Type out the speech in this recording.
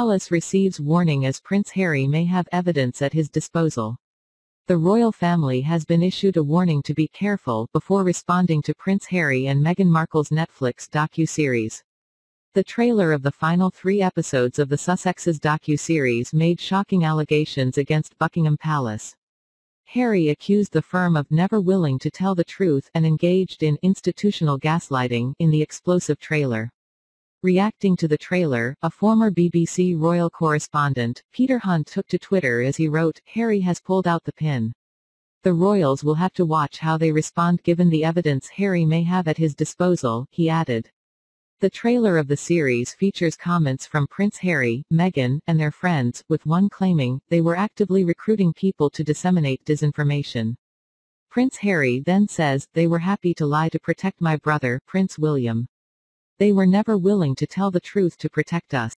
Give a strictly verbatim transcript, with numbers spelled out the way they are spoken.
Palace receives warning as Prince Harry may have evidence at his disposal. The royal family has been issued a warning to be careful before responding to Prince Harry and Meghan Markle's Netflix docu-series. The trailer of the final three episodes of the Sussexes docu-series made shocking allegations against Buckingham Palace. Harry accused the firm of never willing to tell the truth and engaged in institutional gaslighting in the explosive trailer. Reacting to the trailer, a former B B C royal correspondent, Peter Hunt, took to Twitter as he wrote, "Harry has pulled out the pin. The royals will have to watch how they respond given the evidence Harry may have at his disposal," he added. The trailer of the series features comments from Prince Harry, Meghan, and their friends, with one claiming they were actively recruiting people to disseminate disinformation. Prince Harry then says, "They were happy to lie to protect my brother, Prince William. They were never willing to tell the truth to protect us."